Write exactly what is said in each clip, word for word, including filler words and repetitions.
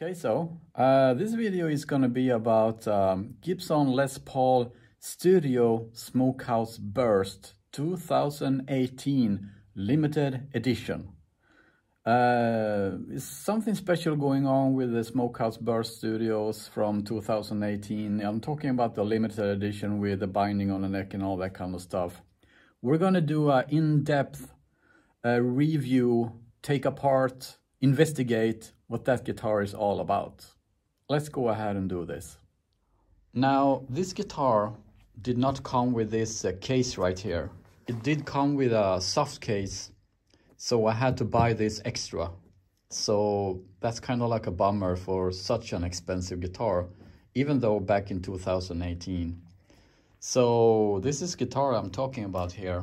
Okay, so uh, this video is going to be about um, Gibson Les Paul Studio Smokehouse Burst two thousand eighteen Limited Edition. Uh, is something special going on with the Smokehouse Burst Studios from two thousand eighteen. I'm talking about the limited edition with the binding on the neck and all that kind of stuff. We're going to do an in-depth uh, review, take apart, investigate what that guitar is all about. Let's go ahead and do this. Now, this guitar did not come with this uh, case right here. It did come with a soft case. So I had to buy this extra. So that's kind of like a bummer for such an expensive guitar, even though back in two thousand eighteen. So this is guitar I'm talking about here.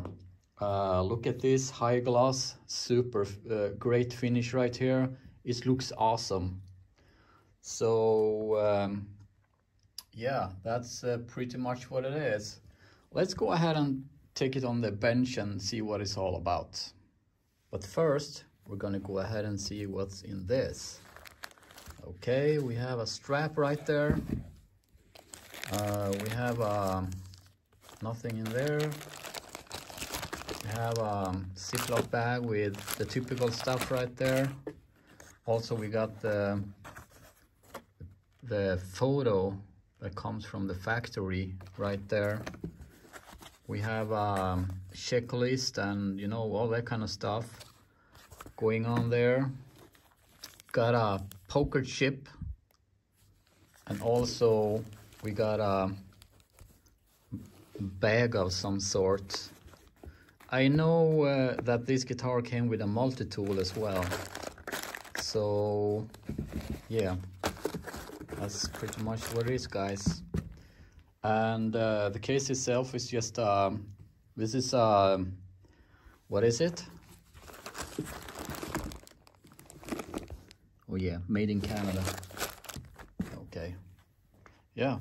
Uh, look at this high gloss, super uh, great finish right here. It looks awesome. So um, yeah, that's uh, pretty much what it is. Let's go ahead and take it on the bench and see what it's all about. But first, we're going to go ahead and see what's in this. Okay, we have a strap right there. Uh, we have um, nothing in there. We have a Ziploc bag with the typical stuff right there. Also, we got the, the photo that comes from the factory right there. We have a checklist and, you know, all that kind of stuff going on there. Got a poker chip. And also we got a bag of some sort. I know uh, that this guitar came with a multi-tool as well. So, yeah, that's pretty much what it is, guys. And uh, the case itself is just, um, this is, um, what is it? Oh yeah, made in Canada. Okay. Yeah.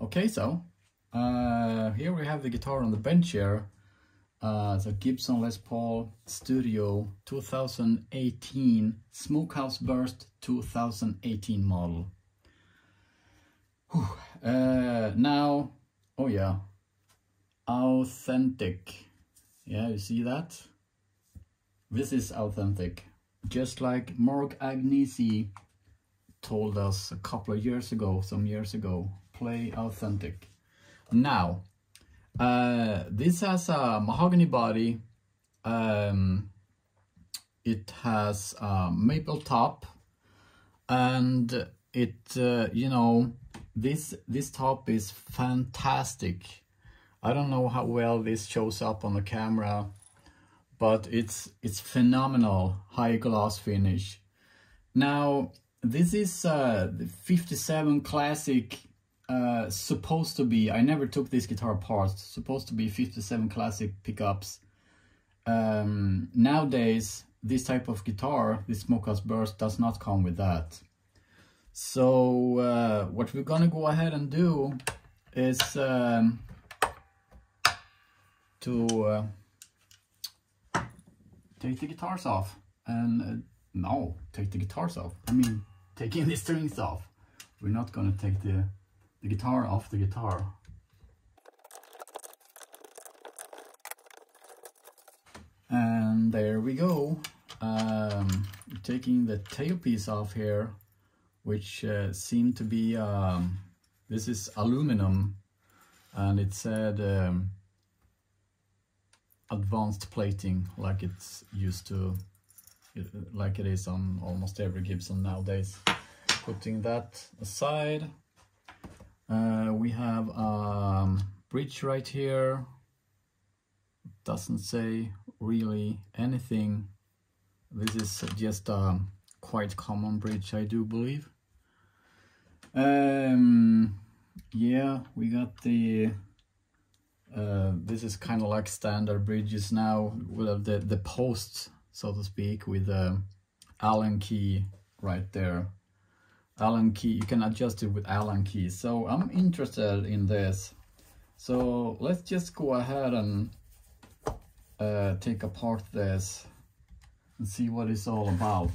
Okay, so uh, here we have the guitar on the bench here. Uh, the Gibson Les Paul Studio two thousand eighteen Smokehouse Burst two thousand eighteen model. Whew. Uh, now, oh yeah, authentic. Yeah, you see that? This is authentic. Just like Mark Agnesi told us a couple of years ago, some years ago, play authentic. Now, uh, this has a mahogany body. Um, it has a maple top, and it, uh, you know, This this top is fantastic. I don't know how well this shows up on the camera, but it's it's phenomenal high gloss finish. Now this is uh, the fifty-seven Classic, uh, supposed to be. I never took this guitar apart. Supposed to be fifty-seven Classic pickups. Um, nowadays, this type of guitar, this Smokehouse Burst, does not come with that. So uh, what we're gonna go ahead and do is um, to uh, take the guitars off and uh, no, take the guitars off. I mean, taking the strings off. We're not gonna take the, the guitar off the guitar. And there we go. Um, taking the tailpiece off here, which uh, seemed to be, um, this is aluminum, and it said um, advanced plating, like it's used to, like it is on almost every Gibson nowadays. Putting that aside, uh, we have a um, bridge right here, doesn't say really anything. This is just a um, quite common bridge, I do believe. Um, yeah, we got the, uh, this is kind of like standard bridges now. We'll have the, the posts, so to speak, with the Allen key right there. Allen key, you can adjust it with Allen key. So I'm interested in this. So let's just go ahead and uh, take apart this and see what it's all about.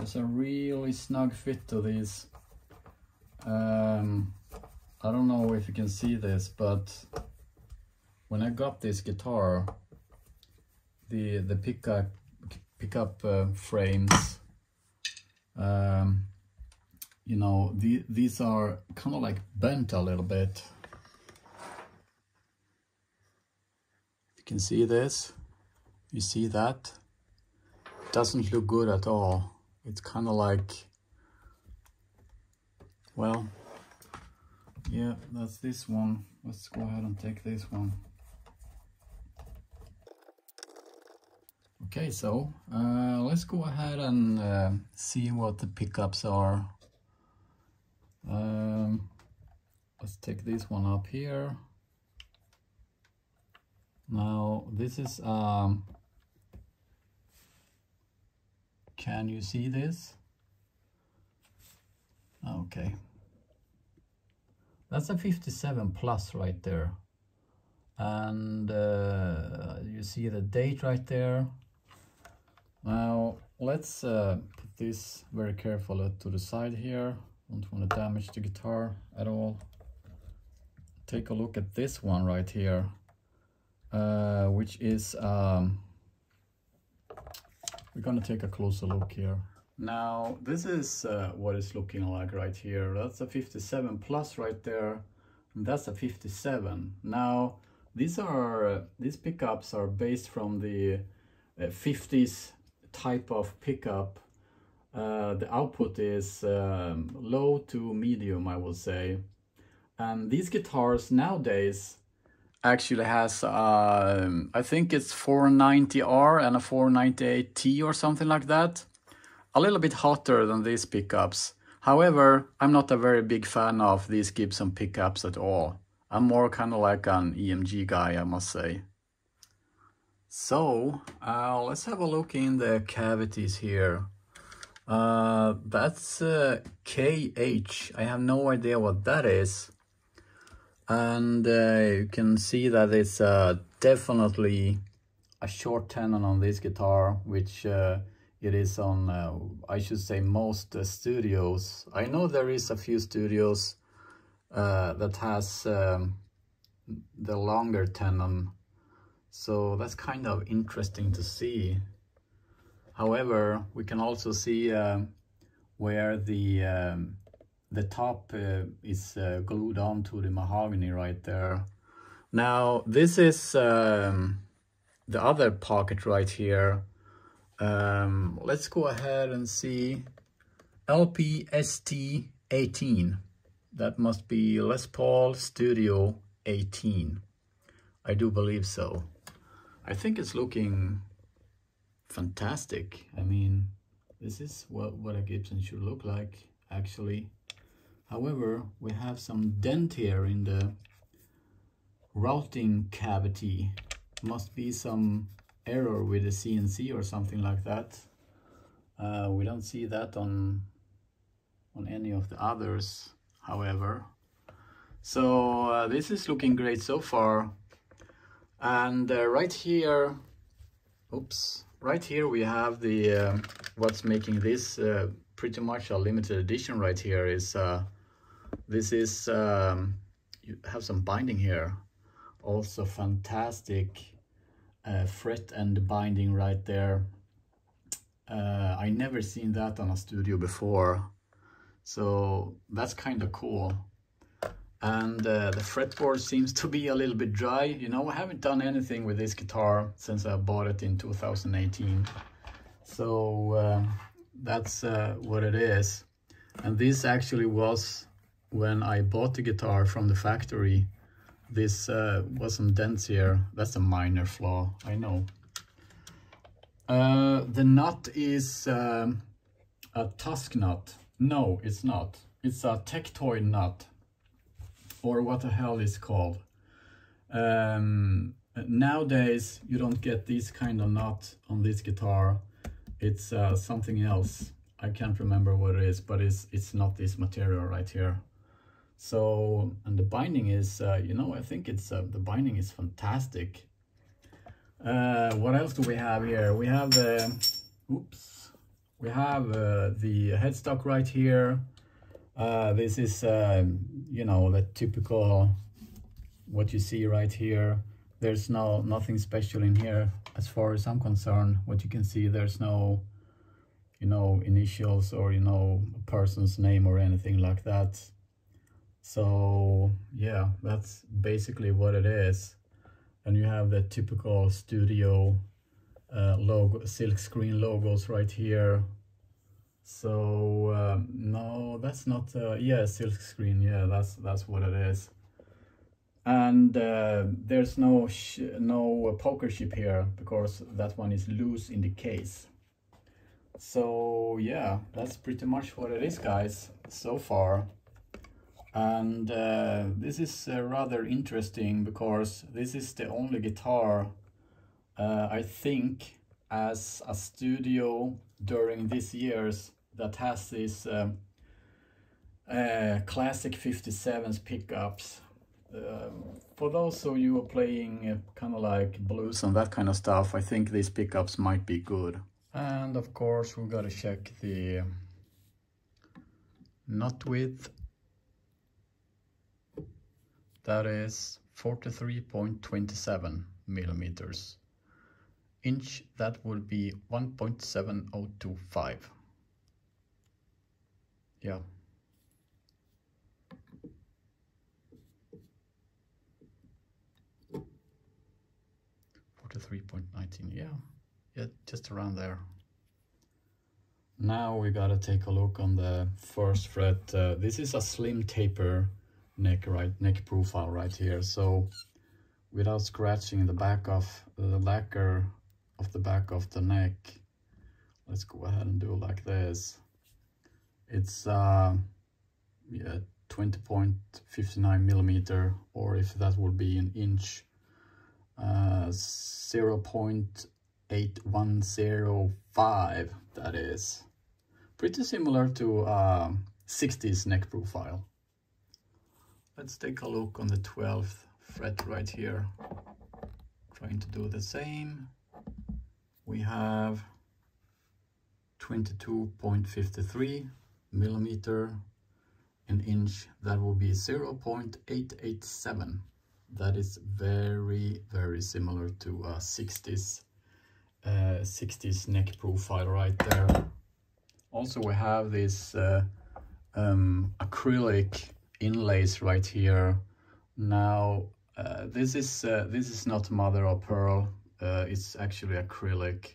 There's a really snug fit to these. Um, I don't know if you can see this, but when I got this guitar, the the pickup pickup uh, frames, um, you know, the, these are kind of like bent a little bit. You can see this. You see that? Doesn't look good at all. It's kind of like, well, yeah, that's this one. Let's go ahead and take this one. Okay, so uh, let's go ahead and uh, see what the pickups are. Um, let's take this one up here. Now this is um, can you see this? Okay. That's a fifty-seven plus right there. And uh, you see the date right there. Now let's uh, put this very carefully to the side here. Don't want to damage the guitar at all. Take a look at this one right here, uh, which is, um, we're gonna take a closer look here. Now this is uh, what it's looking like right here. That's a fifty-seven plus right there, and that's a fifty-seven. Now these are uh, these pickups are based from the uh, fifties type of pickup. Uh, the output is um, low to medium, I will say. And these guitars nowadays actually has, uh, I think it's four ninety R and a four ninety-eight T or something like that. A little bit hotter than these pickups. However, I'm not a very big fan of these Gibson pickups at all. I'm more kind of like an E M G guy, I must say. So, uh, let's have a look in the cavities here. Uh, that's uh, K H. I have no idea what that is. And uh, you can see that it's uh, definitely a short tenon on this guitar, which uh, it is on, uh, I should say, most uh, studios. I know there is a few studios uh, that has um, the longer tenon, so that's kind of interesting to see. However, we can also see uh, where the um, the top uh, is uh, glued onto the mahogany right there. Now this is um, the other pocket right here. Um, let's go ahead and see L P S T eighteen. That must be Les Paul Studio eighteen. I do believe so. I think it's looking fantastic. I mean, this is what, what a Gibson should look like, actually. However, we have some dent here in the routing cavity. Must be some error with the C N C or something like that. Uh, we don't see that on on any of the others, however. So uh, this is looking great so far. And uh, right here, oops, right here we have the uh, what's making this uh, pretty much a limited edition right here is. Uh, This is, um, you have some binding here. Also fantastic uh, fret end binding right there. Uh, I never seen that on a studio before. So that's kind of cool. And uh, the fretboard seems to be a little bit dry. You know, I haven't done anything with this guitar since I bought it in two thousand eighteen. So uh, that's uh, what it is. And this actually was, when I bought the guitar from the factory, this uh, was some dents here. That's a minor flaw, I know. Uh, the nut is um, a tusk nut. No, it's not. It's a tectoid nut, or what the hell it's called. Um, nowadays, you don't get this kind of nut on this guitar. It's uh, something else. I can't remember what it is, but it's, it's not this material right here. So, and the binding is, uh, you know, I think it's, uh, the binding is fantastic. Uh, what else do we have here? We have the, oops, we have uh, the headstock right here. Uh, this is, uh, you know, the typical what you see right here. There's no nothing special in here as far as I'm concerned. What you can see, there's no, you know, initials or, you know, a person's name or anything like that. So yeah, that's basically what it is. And you have the typical studio uh, logo, silk screen logos right here. So um, no, that's not. Uh, yeah, silk screen. Yeah, that's that's what it is. And uh, there's no sh no poker chip here because that one is loose in the case. So yeah, that's pretty much what it is, guys, so far. And uh, this is uh, rather interesting because this is the only guitar uh, I think as a studio during this year's that has this um, uh, classic fifty-sevens pickups. Uh, for those of you who are playing uh, kind of like blues and that kind of stuff, I think these pickups might be good. And of course we gotta check the nut width. That is forty-three point two seven millimeters. Inch, that would be one point seven zero two five. Yeah. forty-three point one nine, yeah. Yeah, just around there. Now we gotta take a look on the first fret. Uh, this is a slim taper neck, right, neck profile right here. So without scratching the back of the lacquer of the back of the neck, let's go ahead and do like this. It's uh, yeah, twenty point five nine millimeter, or if that would be an inch, uh, zero point eight one zero five. That is pretty similar to uh, sixties neck profile. Let's take a look on the twelfth fret right here. Trying to do the same. We have twenty-two point five three millimeter, an inch, that will be zero point eight eight seven. That is very, very similar to a sixties, uh, sixties neck profile right there. Also, we have this uh, um, acrylic inlays right here. Now uh, this is uh, this is not mother of pearl, uh, it's actually acrylic,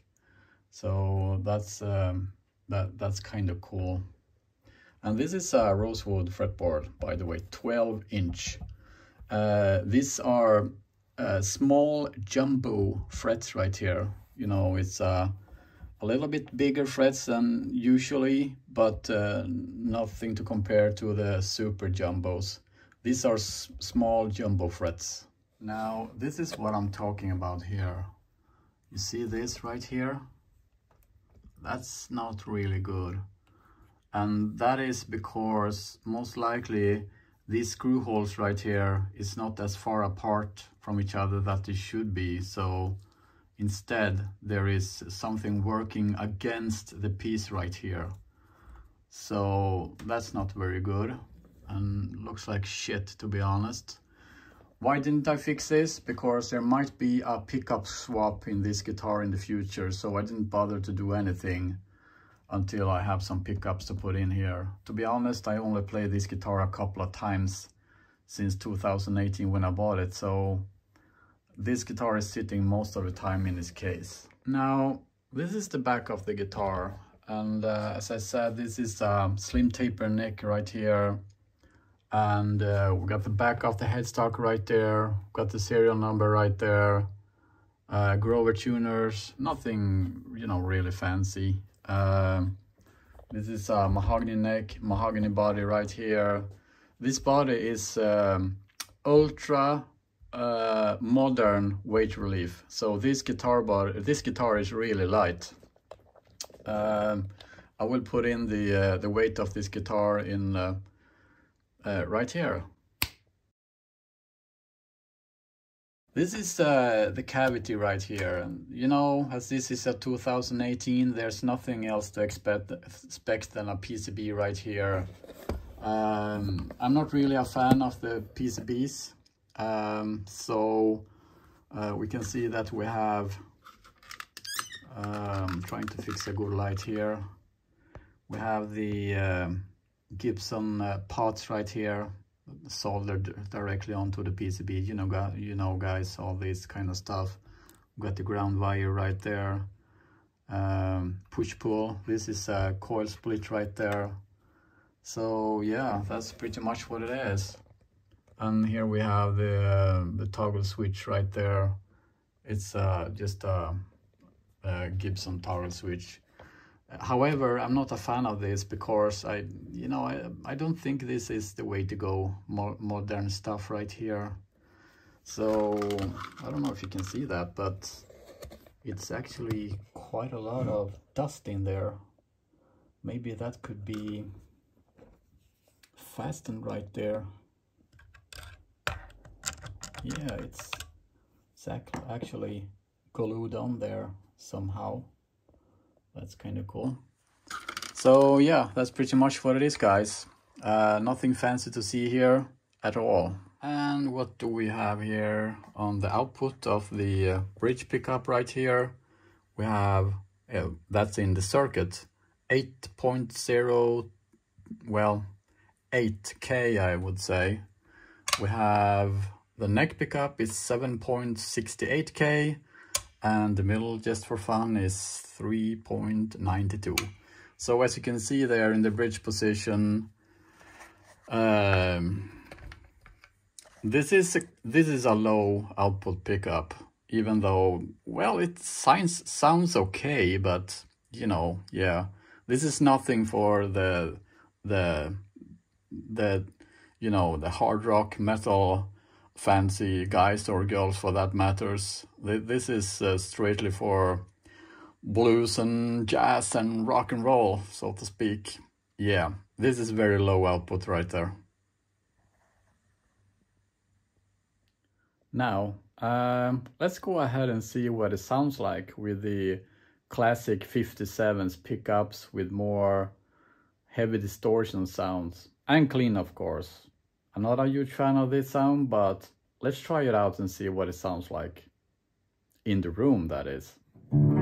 so that's um, that that's kind of cool. And this is a rosewood fretboard, by the way, twelve inch. Uh, these are uh, small jumbo frets right here, you know. It's uh, a little bit bigger frets than usually, but uh, nothing to compare to the super jumbos. These are s small jumbo frets. Now this is what I'm talking about here. You see this right here? That's not really good. And that is because most likely these screw holes right here is not as far apart from each other that they should be. So instead, there is something working against the piece right here. So that's not very good and looks like shit, to be honest. Why didn't I fix this? Because there might be a pickup swap in this guitar in the future, so I didn't bother to do anything until I have some pickups to put in here. To be honest, I only played this guitar a couple of times since two thousand eighteen when I bought it, so this guitar is sitting most of the time in this case. Now, this is the back of the guitar. And uh, as I said, this is a slim taper neck right here. And uh, we got the back of the headstock right there. Got the serial number right there. Uh, Grover tuners, nothing, you know, really fancy. Uh, this is a mahogany neck, mahogany body right here. This body is um, ultra Uh, modern weight relief. So this guitar bar, this guitar is really light. Um, I will put in the uh, the weight of this guitar in uh, uh, right here. This is uh, the cavity right here, and you know, as this is a two thousand eighteen, there's nothing else to expect, expect than a P C B right here. Um, I'm not really a fan of the P C Bs, um, so uh, we can see that we have, um, trying to fix a good light here, we have the uh, Gibson uh, parts right here, soldered directly onto the P C B, you know, you know guys, all this kind of stuff. Got the ground wire right there, um, push-pull, this is a coil split right there. So yeah, that's pretty much what it is. And here we have the, uh, the toggle switch right there. It's uh, just a, a Gibson toggle switch. However, I'm not a fan of this because I, you know, I, I don't think this is the way to go, more modern stuff right here. So I don't know if you can see that, but it's actually quite a lot of dust in there. Maybe that could be fastened right there. Yeah, it's, it's actually glued on there somehow. That's kind of cool. So yeah, that's pretty much what it is, guys. Uh, nothing fancy to see here at all. And what do we have here on the output of the uh, bridge pickup right here? We have, uh, that's in the circuit, eight point zero, well, eight K I would say. We have the neck pickup is seven point six eight K. And the middle, just for fun, is three point nine two. So as you can see there in the bridge position, um, this is a, this is a low output pickup. Even though, well, it sounds sounds okay, but you know, yeah, this is nothing for the the the you know the hard rock metal fancy guys or girls for that matters. This is uh, straightly for blues and jazz and rock and roll, so to speak. Yeah, this is very low output right there. Now, um, let's go ahead and see what it sounds like with the classic fifty-sevens pickups with more heavy distortion sounds. And clean, of course. I'm not a huge fan of this sound, but let's try it out and see what it sounds like. In the room, that is. Thank you.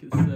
Because